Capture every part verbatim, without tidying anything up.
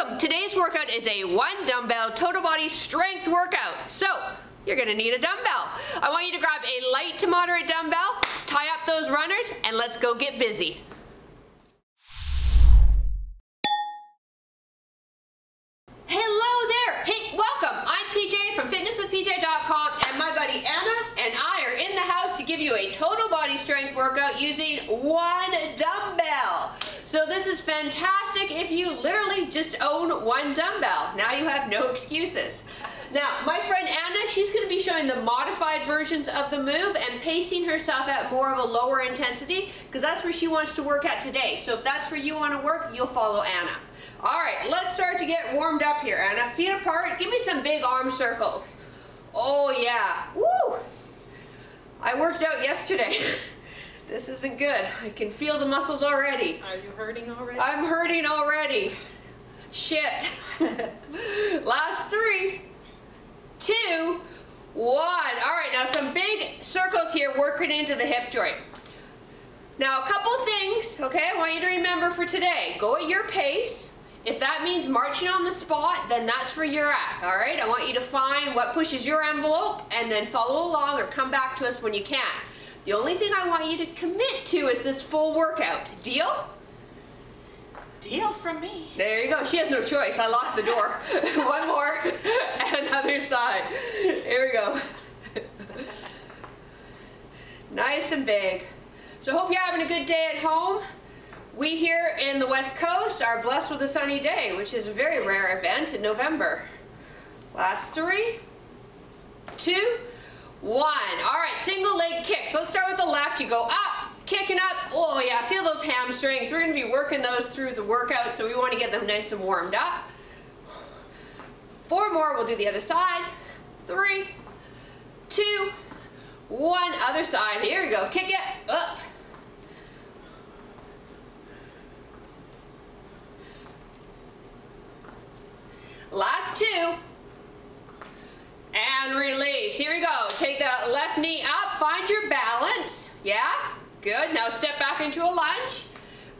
welcome. Today's workout is a one dumbbell total body strength workout. So you're gonna need a dumbbell. I want you to grab a light to moderate dumbbell, tie up those runners, and let's go get busy. Hello there, hey, welcome. I'm P J from fitness with P J dot com and my buddy Anna and I are in the house to give you a total body strength workout using one dumbbell. So this is fantastic if you literally just own one dumbbell. Now you have no excuses. Now, my friend Anna, she's gonna be showing the modified versions of the move and pacing herself at more of a lower intensity because that's where she wants to work at today. So if that's where you wanna work, you'll follow Anna. All right, let's start to get warmed up here, Anna. Feet apart, give me some big arm circles. Oh yeah, woo! I worked out yesterday. This isn't good. I can feel the muscles already. Are you hurting already? I'm hurting already. Shit. Last three, two, one. All right, now some big circles here working into the hip joint. Now a couple things, okay, I want you to remember for today. Go at your pace. If that means marching on the spot, then that's where you're at, all right? I want you to find what pushes your envelope and then follow along or come back to us when you can. The only thing I want you to commit to is this full workout. Deal? Deal from me. There you go. She has no choice. I locked the door. One more. Another side. Here we go. Nice and big. So hope you're having a good day at home. We here in the West Coast are blessed with a sunny day, which is a very rare event in November. Last three, two, one. All right, single leg kicks. Let's start with the left. You go up, kicking up. Oh yeah, feel those hamstrings. We're gonna be working those through the workout, so we wanna get them nice and warmed up. Four more, we'll do the other side. Three, two, one. Other side, here we go. Kick it, up. Last two. And release. Here we go. Take the left knee up. Find your balance. Yeah? Good. Now step back into a lunge.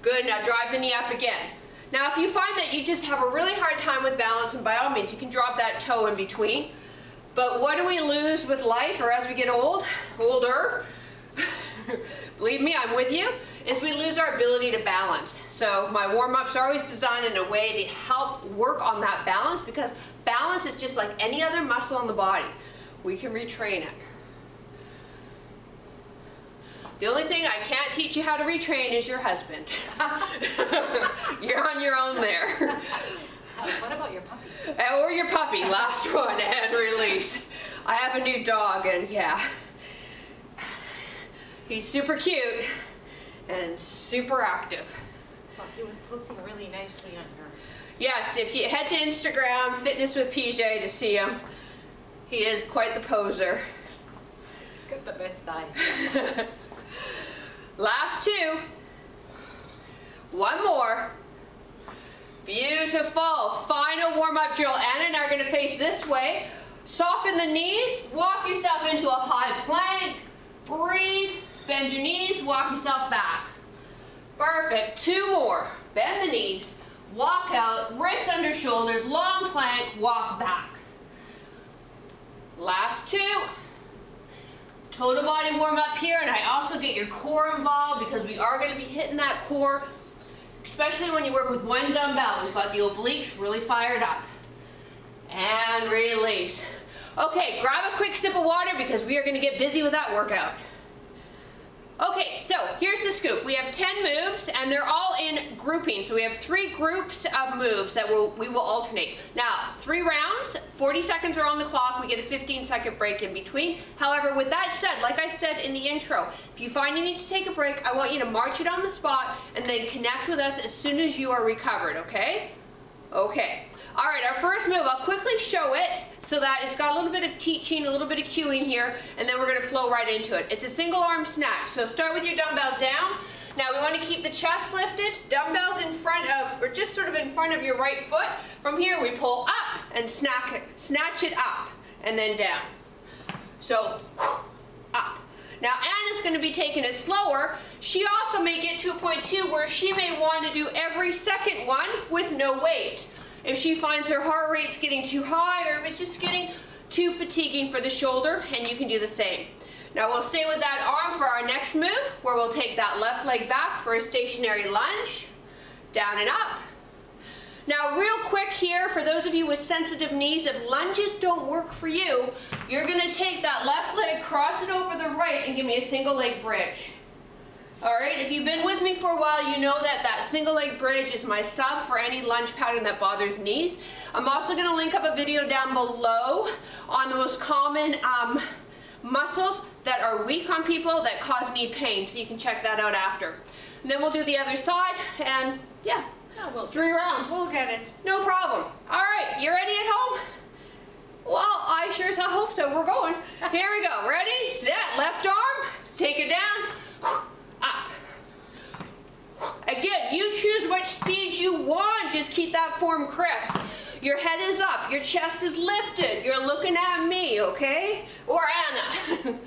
Good. Now drive the knee up again. Now if you find that you just have a really hard time with balance, and by all means you can drop that toe in between. But what do we lose with life or as we get old? Older. Believe me, I'm with you. Is we lose our ability to balance. So my warm-ups are always designed in a way to help work on that balance, because balance is just like any other muscle in the body. We can retrain it. The only thing I can't teach you how to retrain is your husband. You're on your own there. What about your puppy? Or your puppy. Last one and release. I have a new dog and yeah. He's super cute and super active. Well, he was posting really nicely on her. Yes, if you head to Instagram, Fitness with P J, to see him. He is quite the poser. He's got the best eyes. Last two. One more. Beautiful. Final warm-up drill. Anna and I are going to face this way. Soften the knees. Walk yourself into a high plank. Breathe. Bend your knees, walk yourself back. Perfect, two more. Bend the knees, walk out, wrists under shoulders, long plank, walk back. Last two. Total body warm up here, and I also get your core involved because we are gonna be hitting that core, especially when you work with one dumbbell. We've got the obliques really fired up. And release. Okay, grab a quick sip of water because we are gonna get busy with that workout. Okay, so here's the scoop. We have ten moves and they're all in grouping. So we have three groups of moves that we'll, we will alternate. Now, three rounds, forty seconds are on the clock. We get a fifteen second break in between. However, with that said, like I said in the intro, if you find you need to take a break, I want you to march it on the spot and then connect with us as soon as you are recovered, okay? Okay. All right, our first move, I'll quickly show it so that it's got a little bit of teaching, a little bit of cueing here, and then we're gonna flow right into it. It's a single arm snatch, so start with your dumbbell down. Now we wanna keep the chest lifted, dumbbells in front of, or just sort of in front of your right foot. From here, we pull up and snatch it, snatch it up, and then down. So, up. Now Anna's gonna be taking it slower. She also may get to a point too where she may wanna do every second one with no weight. if she finds her heart rate's getting too high or if it's just getting too fatiguing for the shoulder, and you can do the same. Now we'll stay with that arm for our next move, where we'll take that left leg back for a stationary lunge, down and up. Now real quick here, for those of you with sensitive knees, if lunges don't work for you, you're gonna take that left leg, cross it over the right, and give me a single leg bridge. All right, if you've been with me for a while, you know that that single leg bridge is my sub for any lunge pattern that bothers knees. I'm also gonna link up a video down below on the most common um, muscles that are weak on people that cause knee pain, so you can check that out after. And then we'll do the other side, and yeah, oh, we'll three rounds. We'll get it. No problem. All right, you ready at home? Well, I sure as hell hope so. We're going. Here we go. Ready, set, left arm, take it down. Up. Again, you choose which speed you want. Just keep that form crisp. Your head is up, your chest is lifted, you're looking at me, okay? Or Anna.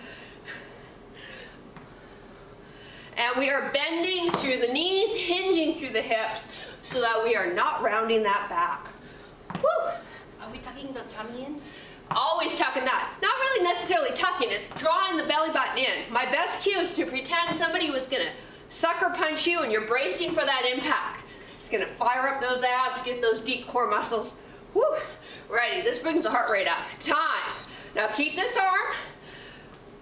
And we are bending through the knees, hinging through the hips, so that we are not rounding that back. Woo! Are we tucking the tummy in? Always tucking that. Not really necessarily tucking, it's drawing the belly button in. My best cue is to pretend somebody was gonna sucker punch you and you're bracing for that impact. It's gonna fire up those abs, get those deep core muscles. Woo! Ready, this brings the heart rate up. Time. Now keep this arm,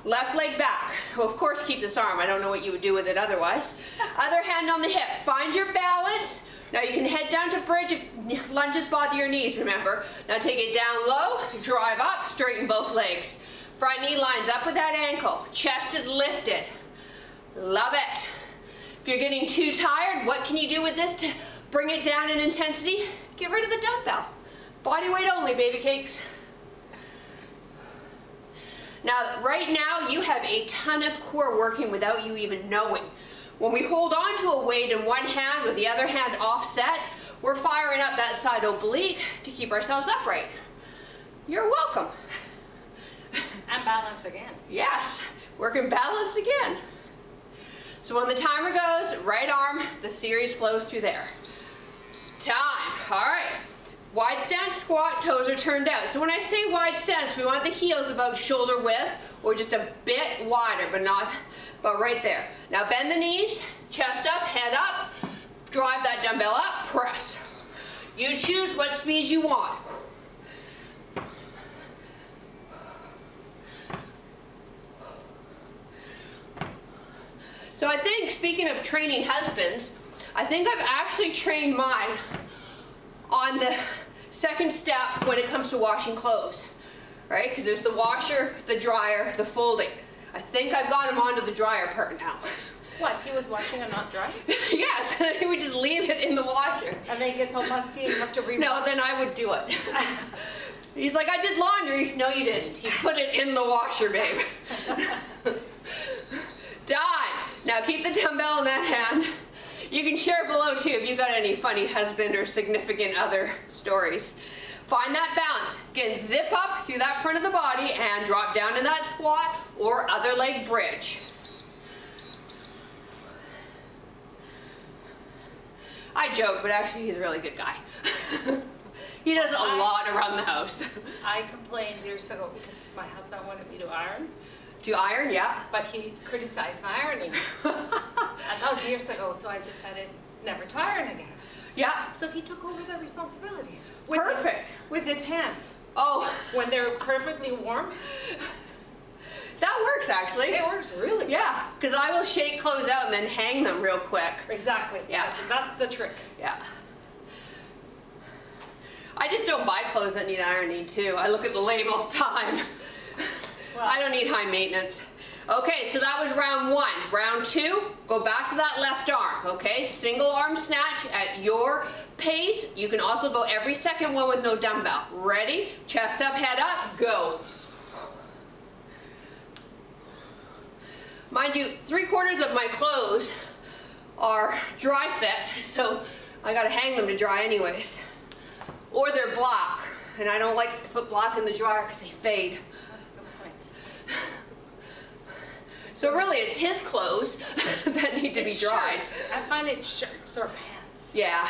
left leg back. Well, of course keep this arm, I don't know what you would do with it otherwise. Other hand on the hip, find your balance. Now you can head down to bridge if lunges bother your knees, remember. Now take it down low, drive up, straighten both legs. Front knee lines up with that ankle. Chest is lifted. Love it. If you're getting too tired, what can you do with this to bring it down in intensity? Get rid of the dumbbell. Body weight only, baby cakes. Now, right now, you have a ton of core working without you even knowing. When we hold on to a weight in one hand with the other hand offset, we're firing up that side oblique to keep ourselves upright. You're welcome. And balance again. Yes, working balance again. So when the timer goes, right arm, the series flows through there. Time, all right. Wide stance squat, toes are turned out. So when I say wide stance, we want the heels about shoulder width or just a bit wider, but not, but right there. Now bend the knees, chest up, head up, drive that dumbbell up, press. You choose what speed you want. So I think, speaking of training husbands, I think I've actually trained mine on the second step when it comes to washing clothes, right? Because there's the washer, the dryer, the folding. I think I've got him onto the dryer part now. What, he was washing and not drying? Yes, he would just leave it in the washer. And then it gets all musty and you have to rewash. No, then I would do it. He's like, I did laundry. No, you didn't. You put it in the washer, babe. Done. Now keep the dumbbell in that hand. You can share below too if you've got any funny husband or significant other stories. Find that balance. Again, zip up through that front of the body and drop down to that squat or other leg bridge. I joke, but actually he's a really good guy. He does a I, lot around the house. I complained years ago because my husband wanted me to iron. To iron, yeah. But he criticized my ironing. And that was years ago, so I decided never to iron again. Yeah. So he took over that responsibility. With Perfect. His, with his hands. Oh. When they're perfectly warm. That works, actually. It works really good. Yeah, because I will shake clothes out and then hang them real quick. Exactly. Yeah. That's, that's the trick. Yeah. I just don't buy clothes that need ironing, too. I look at the label all the time. Well, I don't need high maintenance. Okay, so that was round one. Round two, go back to that left arm, okay? Single arm snatch at your pace. You can also go every second one with no dumbbell. Ready? Chest up, head up, go. Mind you, three quarters of my clothes are dry fit, so I gotta hang them to dry anyways. Or they're black, and I don't like to put black in the dryer because they fade. So really, it's his clothes that need to it's be dried. Shirts. I find it's shirts or pants. Yeah.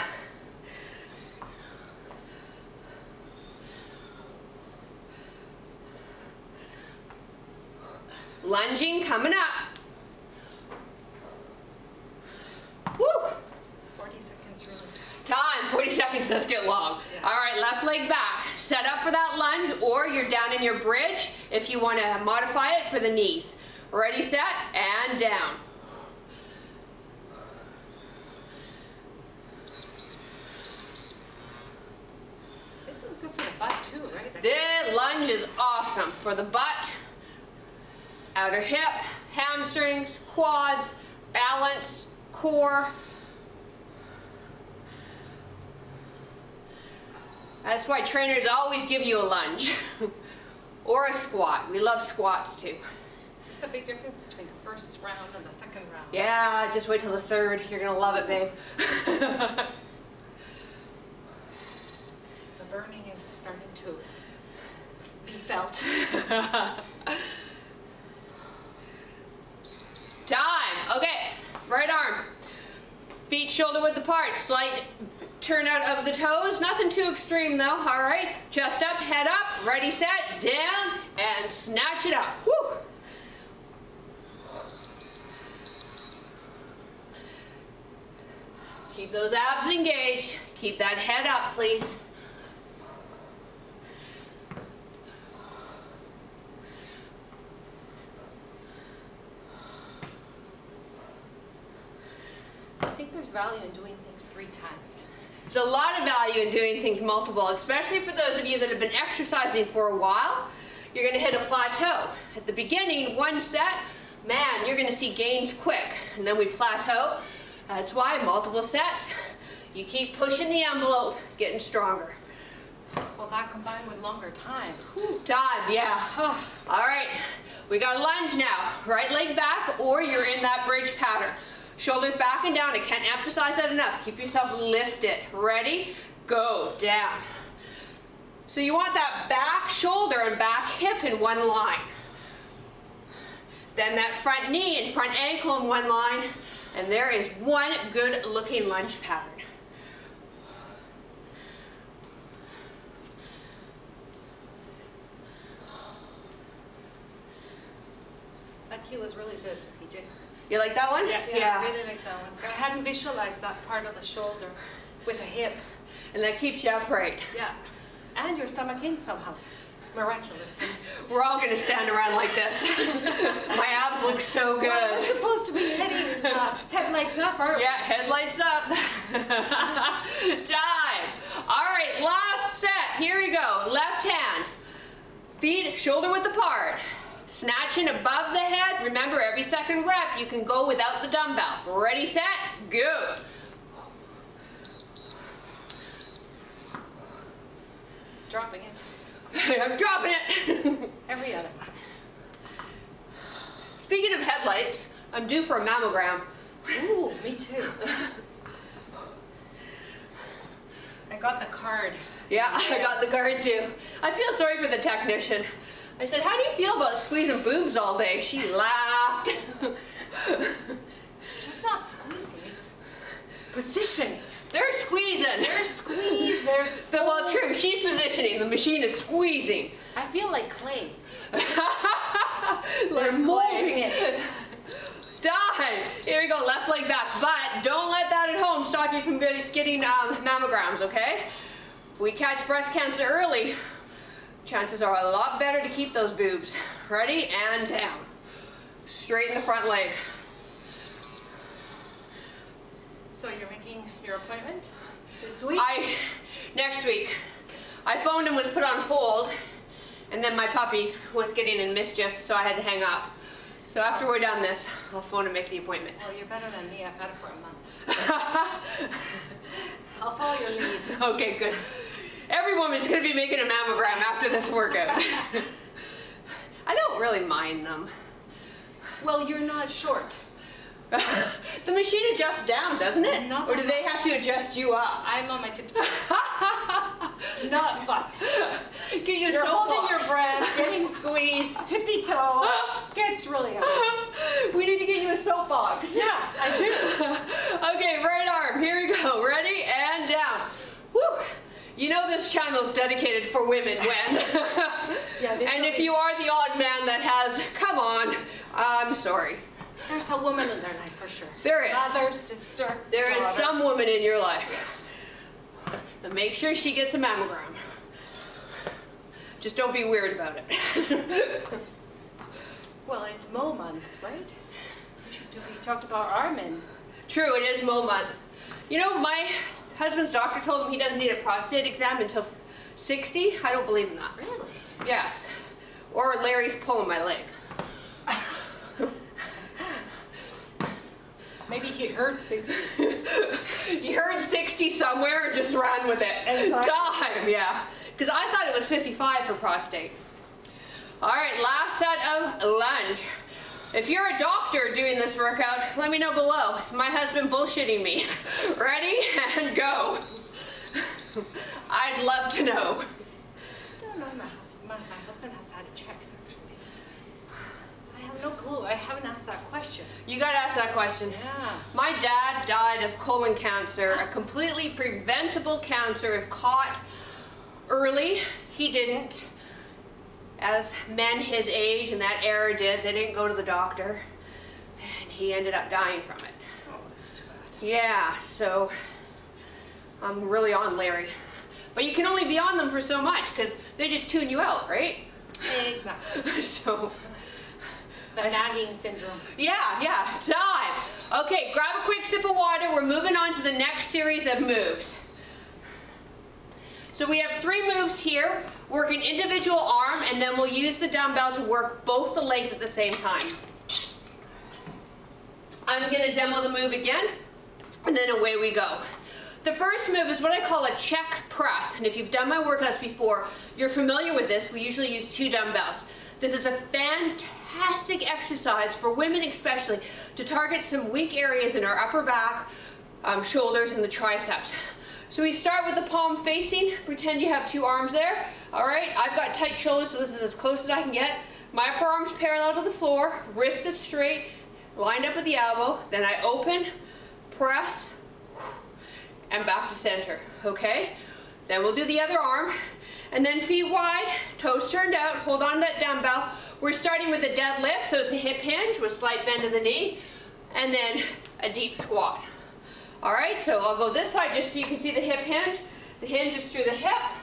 Lunging coming up. Woo! forty seconds really. Time, forty seconds does get long. Yeah. All right, left leg back. Set up for that lunge, or you're down in your bridge if you want to modify it for the knees. Ready, set, and down. This one's good for the butt too, right? This lunge is awesome for the butt, outer hip, hamstrings, quads, balance, core. That's why trainers always give you a lunge or a squat. We love squats too. There's a big difference between the first round and the second round. Yeah, just wait till the third. You're gonna love it, babe. The burning is starting to be felt. Time. Okay, right arm. Feet shoulder width apart. Slight turn out of the toes, nothing too extreme though. All right, chest up, head up, ready, set, down, and snatch it up. Woo! Keep those abs engaged. Keep that head up, please. I think there's value in doing things three times. There's a lot of value in doing things multiple, especially for those of you that have been exercising for a while. You're going to hit a plateau. At the beginning, one set, man, you're going to see gains quick, and then we plateau. That's why multiple sets, you keep pushing the envelope, getting stronger. Well, that combined with longer time. Whew, time, yeah. Huh. All right, we got a lunge now. Right leg back, or you're in that bridge pattern. Shoulders back and down. I can't emphasize that enough. Keep yourself lifted. Ready? Go down. So you want that back shoulder and back hip in one line. Then that front knee and front ankle in one line. And there is one good looking lunge pattern. That key was really good, P J. You like that one? Yeah, yeah, yeah, I really like that one. I hadn't visualized that part of the shoulder with a hip. And that keeps you upright. Yeah. And your stomach in somehow. Miraculously. We're all going to stand around like this. My abs look so good. Well, we're supposed to be heading uh, headlights up, aren't we? Yeah, headlights up. Dive. All right, last set. Here we go. Left hand. Feet shoulder width apart. Snatching above the head. Remember, every second rep, you can go without the dumbbell. Ready, set, go. Dropping it. I'm dropping it. Every other one. Speaking of headlights, I'm due for a mammogram. Ooh, me too. I got the card. Yeah, I got the card too. I feel sorry for the technician. I said, how do you feel about squeezing boobs all day? She laughed. It's just not squeezing, it's positioning. They're squeezing. They're squeezed, they're squeezed. Well, true, she's positioning. The machine is squeezing. I feel like clay. They're molding it. Die. Here we go, left leg back. But don't let that at home stop you from getting um, mammograms, okay? If we catch breast cancer early, chances are a lot better to keep those boobs. Ready, and down. Straighten the front leg. So you're making your appointment this week? I, next week. I phoned and was put on hold, and then my puppy was getting in mischief, so I had to hang up. So after we're done this, I'll phone and make the appointment. Well, you're better than me. I've had it for a month. I'll follow your lead. Okay, good. Every woman's going to be making a mammogram after this workout. I don't really mind them. Well, you're not short. The machine adjusts down, doesn't it? Not or do they much. Have to adjust you up? I'm on my tippy-toes. Not fun. Get your you're holding box. Your breath, getting squeezed, tippy-toe. Gets really hard. We need to get you a soapbox. Yeah, I do. Okay, right arm. Here we go. Ready, and down. Woo! You know this channel is dedicated for women when. Yeah, and if you are the odd man that has, come on, I'm sorry. There's a woman in their life for sure. There is. Mother, sister, There daughter. is some woman in your life. Yeah. But make sure she gets a mammogram. Just don't be weird about it. Well, it's Mo Month, right? We talked about Armin. True, it is Mo Month. You know, my husband's doctor told him he doesn't need a prostate exam until sixty. I don't believe in that. Really? Yes. Or Larry's pulling my leg. Maybe he heard sixty. You heard sixty somewhere and just ran with it. Exactly. Time, yeah. Because I thought it was fifty-five for prostate. All right, last set of lunge. If you're a doctor doing this workout, let me know below. It's my husband bullshitting me. Ready? And go. I'd love to know. I don't know. My, my, my husband has had it checked, actually. I have no clue. I haven't asked that question. You gotta ask that question. Yeah. My dad died of colon cancer, a completely preventable cancer if caught early. He didn't. As men his age in that era did, they didn't go to the doctor, and he ended up dying from it. Oh, that's too bad. Yeah, so I'm really on Larry. But you can only be on them for so much, because they just tune you out, right? Exactly. So. The nagging syndrome. Yeah, yeah, time. Okay, grab a quick sip of water. We're moving on to the next series of moves. So we have three moves here. Work an individual arm, and then we'll use the dumbbell to work both the legs at the same time. I'm gonna demo the move again, and then away we go. The first move is what I call a check press, and if you've done my workouts before, you're familiar with this. We usually use two dumbbells. This is a fantastic exercise for women especially to target some weak areas in our upper back, um, shoulders, and the triceps. So we start with the palm facing. Pretend you have two arms there. All right, I've got tight shoulders, so this is as close as I can get. My upper arm's parallel to the floor, wrist is straight, lined up with the elbow. Then I open, press, and back to center, okay? Then we'll do the other arm. And then feet wide, toes turned out, hold on to that dumbbell. We're starting with a deadlift, so it's a hip hinge with slight bend in the knee, and then a deep squat. All right, so I'll go this side just so you can see the hip hinge. The hinge is through the hip,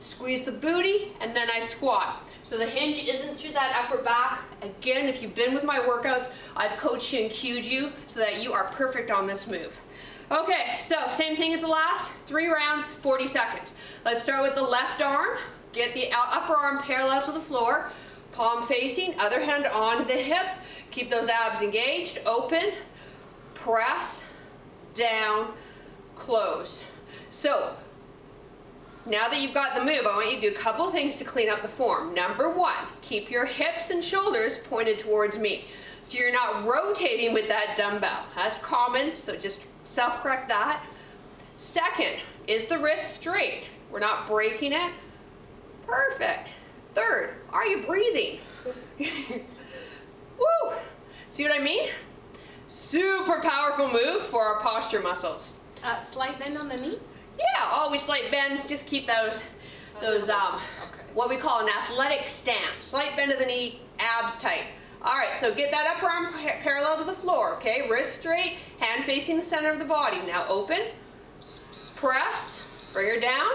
squeeze the booty, and then I squat. So the hinge isn't through that upper back. Again, if you've been with my workouts, I've coached you and cued you so that you are perfect on this move. Okay, so same thing as the last, three rounds, forty seconds. Let's start with the left arm. Get the upper arm parallel to the floor, palm facing, other hand on the hip. Keep those abs engaged, open, press, down, close. So now that you've got the move, I want you to do a couple things to clean up the form. Number one, keep your hips and shoulders pointed towards me, so you're not rotating with that dumbbell. That's common, so just self-correct that. Second, is the wrist straight? We're not breaking it. Perfect. Third, are you breathing? Woo! See what I mean? Super powerful move for our posture muscles. Uh, slight bend on the knee? Yeah, always slight bend. Just keep those, those um, okay. What we call an athletic stance. Slight bend of the knee, abs tight. All right, so get that upper arm par parallel to the floor, okay? Wrist straight, hand facing the center of the body. Now open, press, bring her down.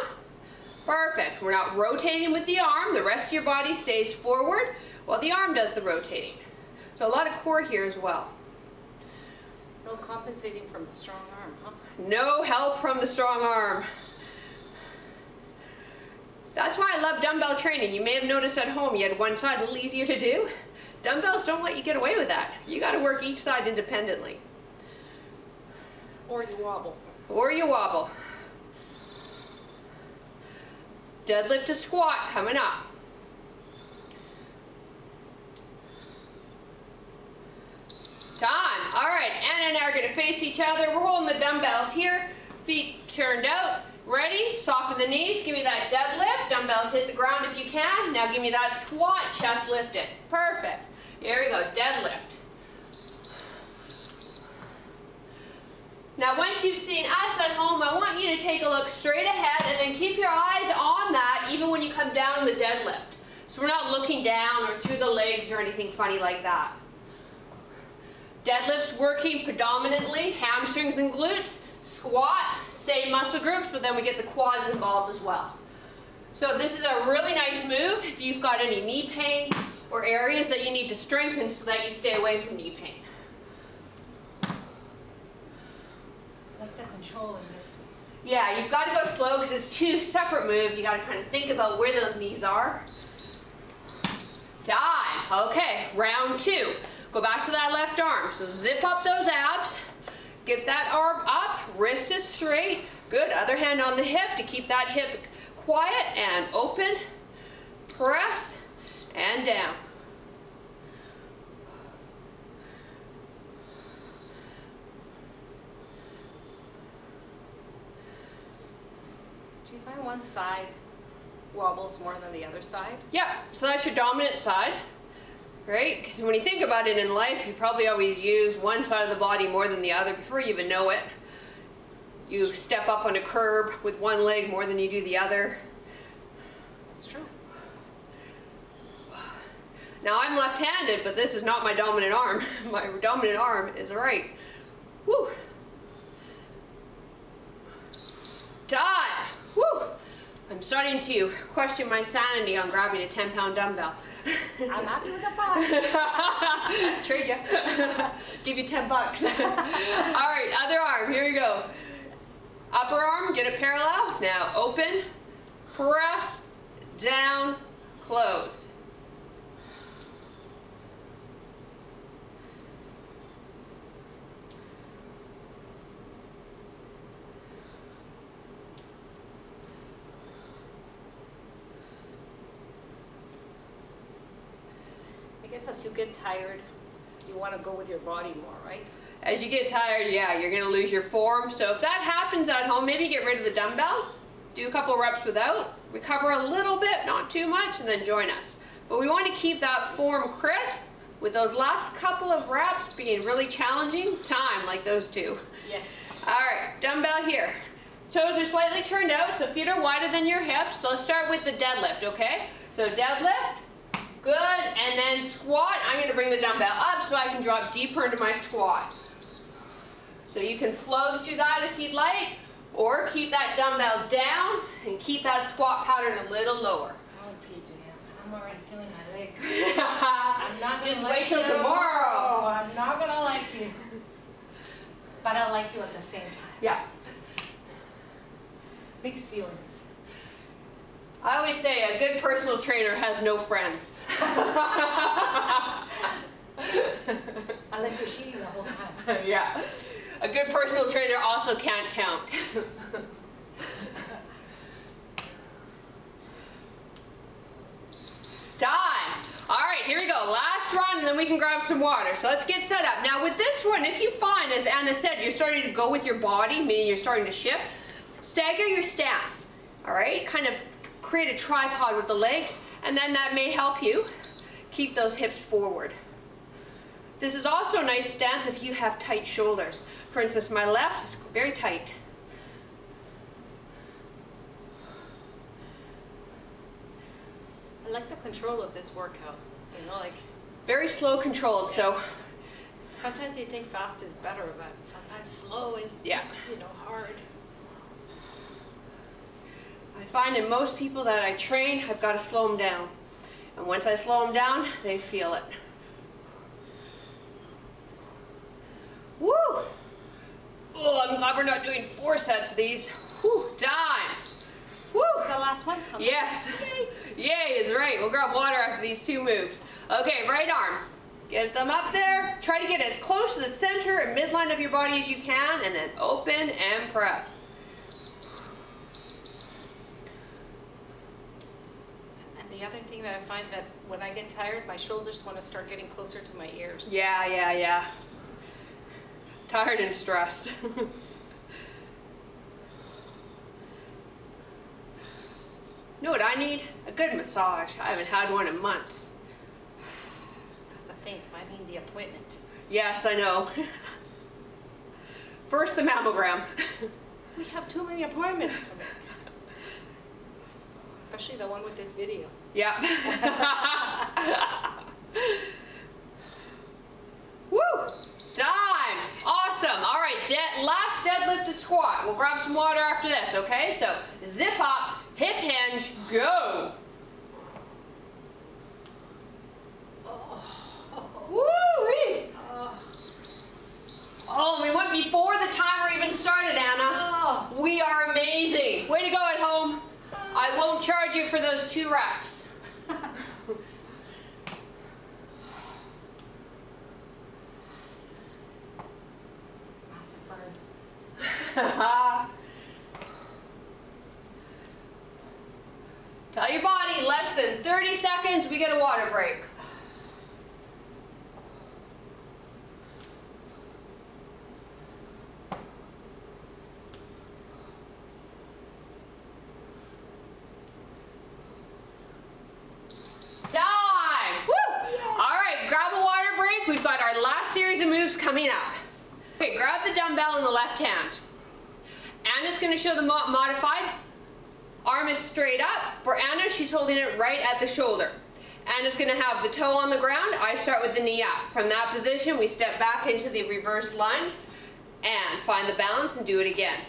Perfect. We're not rotating with the arm. The rest of your body stays forward while the arm does the rotating. So a lot of core here as well. No compensating from the strong arm, huh? No help from the strong arm. That's why I love dumbbell training. You may have noticed at home you had one side a little easier to do. Dumbbells don't let you get away with that. You got to work each side independently. Or you wobble. Or you wobble. Deadlift to squat coming up. Time. All right, Anna and I are going to face each other. We're holding the dumbbells here, feet turned out. Ready? Soften the knees. Give me that deadlift. Dumbbells hit the ground if you can. Now give me that squat, chest lifted. Perfect. Here we go, deadlift. Now once you've seen us at home, I want you to take a look straight ahead and then keep your eyes on that even when you come down the deadlift. So we're not looking down or through the legs or anything funny like that. Deadlifts working predominantly hamstrings and glutes. Squat, same muscle groups, but then we get the quads involved as well. So this is a really nice move if you've got any knee pain or areas that you need to strengthen so that you stay away from knee pain. Like the controlling this. Yeah, you've got to go slow because it's two separate moves. You got to kind of think about where those knees are. Dive. Okay, round two. Go back to that left arm. So zip up those abs. Get that arm up, wrist is straight. Good, other hand on the hip to keep that hip quiet and open. Press and down. Do you find one side wobbles more than the other side? Yeah, so that's your dominant side. Right? Because when you think about it in life, you probably always use one side of the body more than the other before you even know it. You step up on a curb with one leg more than you do the other. That's true. Now I'm left-handed, but this is not my dominant arm. My dominant arm is right. Woo! Dive! Woo! I'm starting to question my sanity on grabbing a ten pound dumbbell. I'm happy with a five. Trade you. Give you ten bucks. All right, other arm. Here we go. Upper arm, get it parallel. Now open, press, down, close. I guess as you get tired, you want to go with your body more, right? As you get tired, yeah, you're going to lose your form. So if that happens at home, maybe get rid of the dumbbell, do a couple reps without, recover a little bit, not too much, and then join us. But we want to keep that form crisp with those last couple of reps being really challenging. Time, like those two. Yes. All right, dumbbell here. Toes are slightly turned out, so feet are wider than your hips. So let's start with the deadlift, okay? So deadlift. Good, and then squat. I'm going to bring the dumbbell up so I can drop deeper into my squat. So you can flow through that if you'd like, or keep that dumbbell down and keep that squat pattern a little lower. Oh, P J, I'm already feeling my legs. I'm not going to like you. Just wait till tomorrow. Oh, I'm not going to like you. But I like you at the same time. Yeah. Mixed feelings. I always say a good personal trainer has no friends. Unless you're cheating the whole time. Yeah. A good personal trainer also can't count. Dive. All right, here we go. Last run, and then we can grab some water. So let's get set up. Now with this one, if you find, as Anna said, you're starting to go with your body, meaning you're starting to shift, stagger your stance. All right, kind of create a tripod with the legs, and then that may help you keep those hips forward. This is also a nice stance if you have tight shoulders. For instance, my left is very tight. I like the control of this workout, you know, like very slow controlled. Yeah. So sometimes you think fast is better, but sometimes slow is, yeah, you know, hard. I find in most people that I train, I've got to slow them down. And once I slow them down, they feel it. Woo! Oh, I'm glad we're not doing four sets of these. Woo, dive. Woo! This is the last one. Okay. Yes. Yay. Yay is right. We'll grab water after these two moves. Okay, right arm. Get them up there. Try to get as close to the center and midline of your body as you can, and then open and press. The other thing that I find that when I get tired, my shoulders want to start getting closer to my ears. Yeah, yeah, yeah. Tired and stressed. You know what I need? A good massage. I haven't had one in months. That's a thing, finding the appointment. Yes, I know. First, the mammogram. We have too many appointments to make. Especially the one with this video. Yeah. Woo! Done! Awesome. All right, dead, last deadlift to squat. We'll grab some water after this, okay? So zip up, hip hinge, go. Woo-wee! Oh, we went before the timer even started, Anna. Oh. We are amazing. Way to go at home. I won't charge you for those two reps. Massive burn. Tell your body, less than thirty seconds, we get a water break. We've got our last series of moves coming up. Okay, grab the dumbbell in the left hand. Anna's gonna show the mo modified. Arm is straight up. For Anna, she's holding it right at the shoulder. Anna's gonna have the toe on the ground. I start with the knee up. From that position, we step back into the reverse lunge and find the balance and do it again.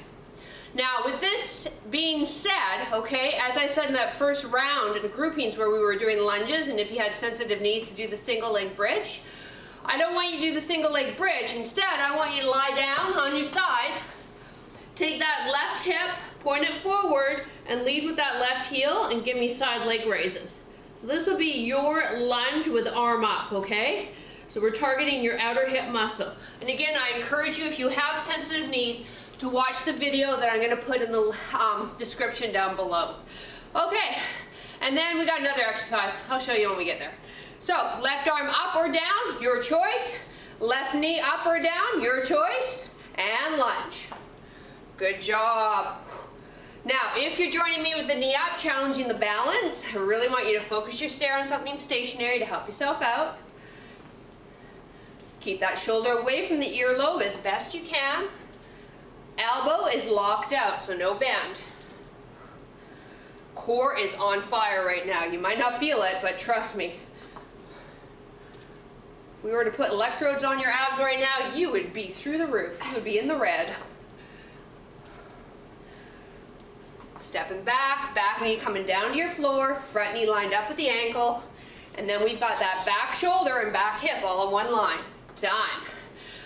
Now, with this being said, okay, as I said in that first round of the groupings where we were doing lunges, and if you had sensitive knees, to do the single leg bridge. I don't want you to do the single leg bridge. Instead, I want you to lie down on your side, take that left hip, point it forward, and lead with that left heel and give me side leg raises. So this will be your lunge with arm up, okay? So we're targeting your outer hip muscle. And again, I encourage you, if you have sensitive knees, to watch the video that I'm gonna put in the um, description down below. Okay, and then we got another exercise. I'll show you when we get there. So, left arm up or down, your choice. Left knee up or down, your choice. And lunge. Good job. Now, if you're joining me with the knee up, challenging the balance, I really want you to focus your stare on something stationary to help yourself out. Keep that shoulder away from the earlobe as best you can. Elbow is locked out, so no bend. Core is on fire right now. You might not feel it, but trust me. If we were to put electrodes on your abs right now, you would be through the roof. You would be in the red. Stepping back, back knee coming down to your floor, front knee lined up with the ankle, and then we've got that back shoulder and back hip all in one line. Done.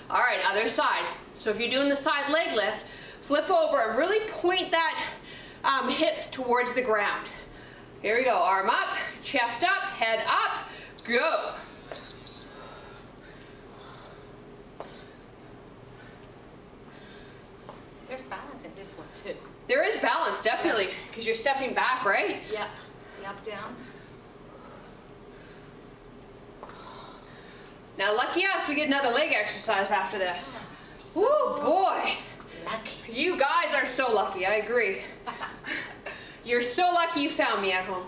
All right, other side. So if you're doing the side leg lift, flip over and really point that um, hip towards the ground. Here we go, arm up, chest up, head up, go. There's balance in this one too. There is balance, definitely, because you're stepping back, right? Yeah. Up, down. Now, lucky us, we get another leg exercise after this. So woo, boy. Lucky. You guys are so lucky. I agree. You're so lucky you found me at home.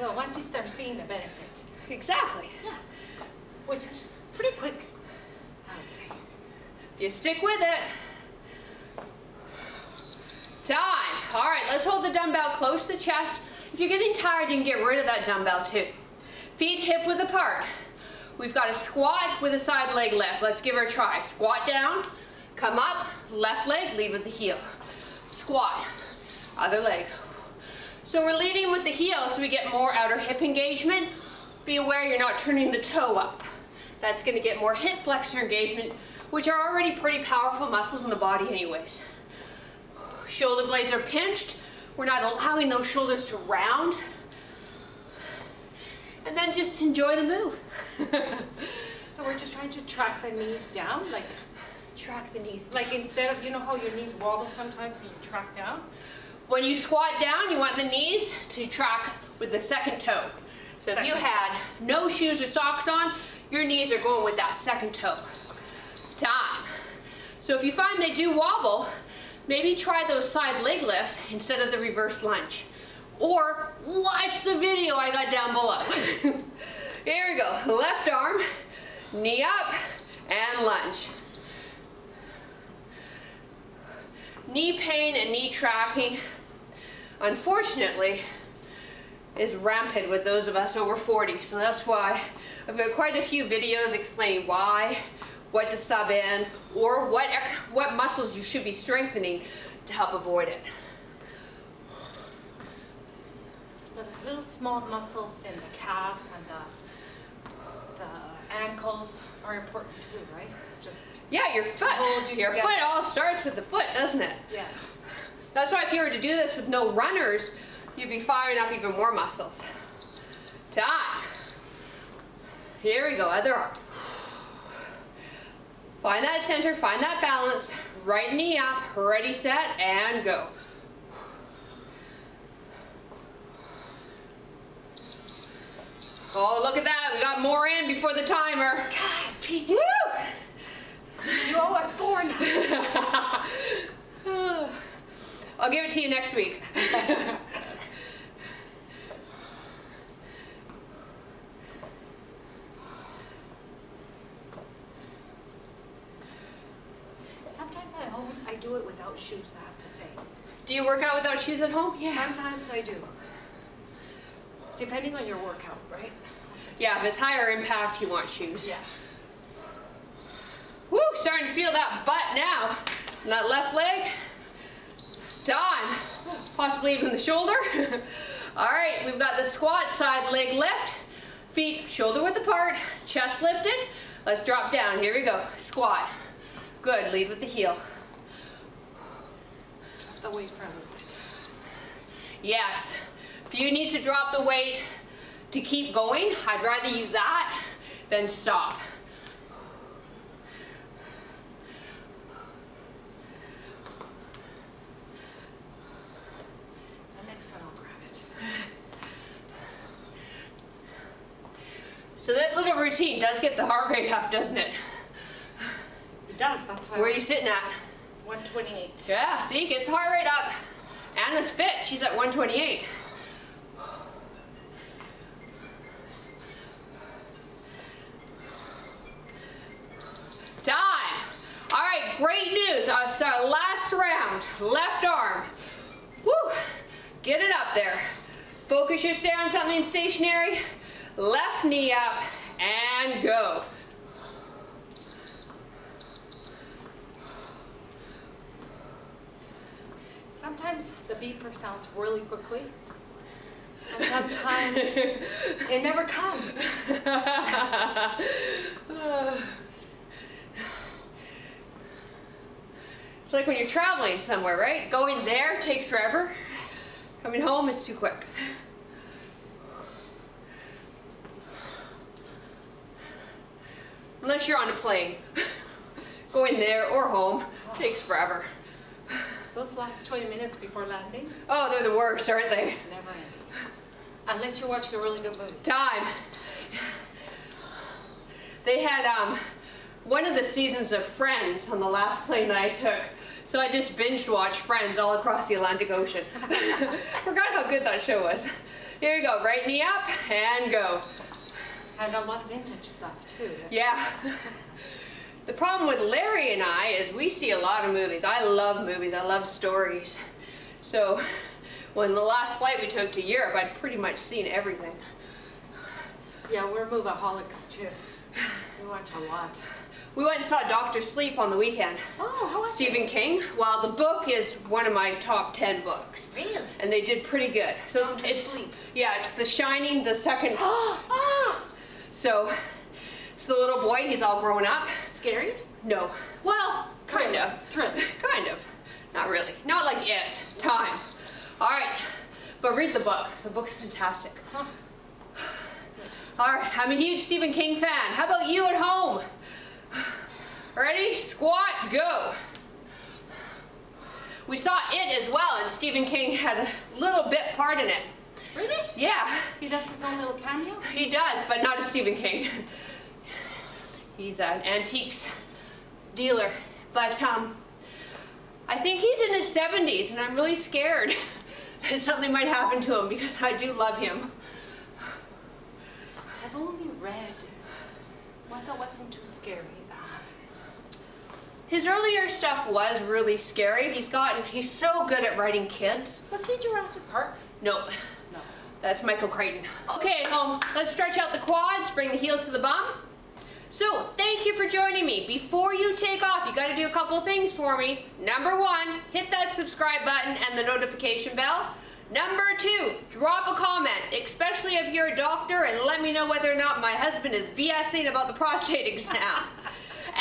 Well, once you start seeing the benefit. Exactly. Yeah. Which is pretty quick, I would say. You stick with it. Time. All right, let's hold the dumbbell close to the chest. If you're getting tired, you can get rid of that dumbbell too. Feet hip width apart. We've got a squat with a side leg lift. Let's give her a try. Squat down, come up, left leg, lead with the heel. Squat, other leg. So we're leading with the heel so we get more outer hip engagement. Be aware you're not turning the toe up. That's gonna get more hip flexor engagement, which are already pretty powerful muscles in the body anyways. Shoulder blades are pinched. We're not allowing those shoulders to round. And then just enjoy the move. So we're just trying to track the knees down, like track the knees down. Like instead of, you know how your knees wobble sometimes when you track down? When you squat down, you want the knees to track with the second toe. So second if you had no shoes or socks on, your knees are going with that second toe. Time. So if you find they do wobble, maybe try those side leg lifts instead of the reverse lunge. Or watch the video I got down below. Here we go. Left arm, knee up, and lunge. Knee pain and knee tracking. unfortunately, is rampant with those of us over forty. So that's why I've got quite a few videos explaining why, what to sub in, or what, what muscles you should be strengthening to help avoid it. The little small muscles in the calves and the, the ankles are important too, right? Just yeah, your foot. You your together. foot all starts with the foot, doesn't it? Yeah. That's why if you were to do this with no runners, you'd be firing up even more muscles. Time. Here we go, other arm. Find that center, find that balance. Right knee up, ready, set, and go. Oh, look at that, we got more in before the timer. God, P J. Woo! You owe us four now. I'll give it to you next week. Sometimes at home, I do it without shoes, I have to say. Do you work out without shoes at home? Yeah. Sometimes I do. Depending on your workout, right? Yeah, if it's higher impact, you want shoes. Yeah. Woo, starting to feel that butt now. And that left leg. Done. Possibly even the shoulder. All right, we've got the squat, side leg lift. Feet shoulder width apart, chest lifted. Let's drop down, here we go. Squat. Good, lead with the heel. Drop the weight for a little bit. Yes, if you need to drop the weight to keep going, I'd rather you do that than stop. The next one, I'll grab it. So this little routine does get the heart rate up, doesn't it? Does, that's why. Where are you sitting at? one twenty-eight. Yeah, see, gets the heart rate up. Anna's fit, she's at one twenty-eight. Time. All right, great news. Uh, so last round, left arm. Woo, get it up there. Focus your stare on something stationary. Left knee up and go. Sometimes the beeper sounds really quickly, and sometimes it never comes. It's like when you're traveling somewhere, right? Going there takes forever. Yes. Coming home is too quick. Unless you're on a plane. Going there or home oh. takes forever. Those last twenty minutes before landing? Oh, they're the worst, aren't they? Never ending. Unless you're watching a really good movie. Time. They had um, one of the seasons of Friends on the last plane that I took. So I just binge watched Friends all across the Atlantic Ocean. Forgot how good that show was. Here you go, right knee up and go. And a lot of vintage stuff too. Yeah. The problem with Larry and I is we see a lot of movies. I love movies, I love stories. So when the last flight we took to Europe, I'd pretty much seen everything. Yeah, we're movaholics too. We watch a lot. We went and saw Doctor Sleep on the weekend. Oh, how was it? Stephen King. Well, the book is one of my top ten books. Really? And they did pretty good. So Doctor it's, it's Sleep. Yeah, it's The Shining, the second. Oh! So. So the little boy, he's all grown up. Scary? No. Well, kind of. Thrilling. Kind of. Not really. Not like it. Time. All right. But read the book. The book's fantastic. Huh. Good. All right. I'm a huge Stephen King fan. How about you at home? Ready? Squat. Go. We saw It as well, and Stephen King had a little bit part in it. Really? Yeah. He does his own little cameo? He does, but not as Stephen King. He's an antiques dealer, but um, I think he's in his seventies, and I'm really scared that something might happen to him because I do love him. I've only read one that wasn't too scary. His earlier stuff was really scary. He's gotten, he's so good at writing kids. Was he Jurassic Park? No. No. That's Michael Crichton. Okay, at home, let's stretch out the quads, bring the heels to the bum. So, thank you for joining me. Before you take off, you gotta do a couple things for me. Number one, hit that subscribe button and the notification bell. Number two, drop a comment, especially if you're a doctor, and let me know whether or not my husband is BSing about the prostate exam.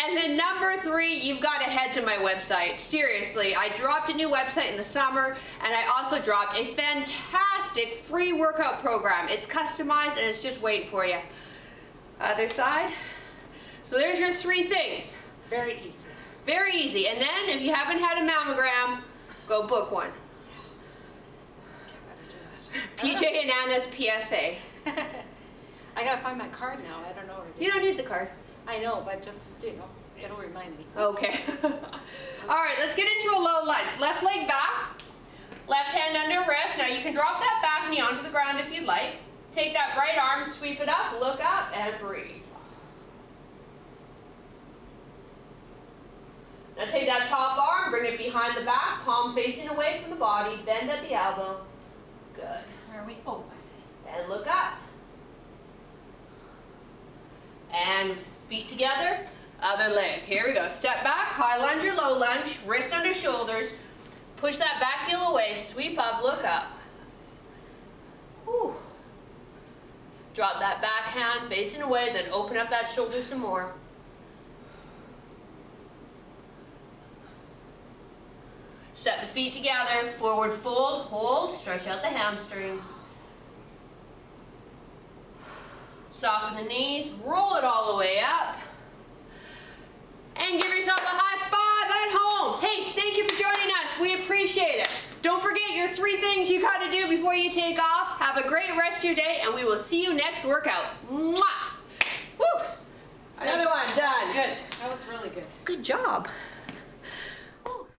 And then number three, you've got to head to my website. Seriously, I dropped a new website in the summer, and I also dropped a fantastic free workout program. It's customized and it's just waiting for you. Other side. So there's your three things. Very easy. Very easy. And then if you haven't had a mammogram, go book one. P J and Anna's P S A. I gotta find my card now. I don't know what it is. You don't need the card. I know, but just, you know, it'll remind me. Okay. Alright, let's get into a low lunge. Left leg back, left hand under wrist. Now you can drop that back knee onto the ground if you'd like. Take that right arm, sweep it up, look up, and breathe. Now take that top arm, bring it behind the back, palm facing away from the body, bend at the elbow. Good. Where are we? Oh, I see. And look up. And feet together, other leg. Here we go. Step back, high lunge or low lunge, wrist under shoulders. Push that back heel away, sweep up, look up. Whew. Drop that back hand, facing away, then open up that shoulder some more. Step the feet together, forward fold, hold, stretch out the hamstrings. Soften the knees, roll it all the way up. And give yourself a high five at home. Hey, thank you for joining us. We appreciate it. Don't forget your three things you gotta do before you take off. Have a great rest of your day, and we will see you next workout. Mwah! Woo! Another one done. Good. That was really good. Good job.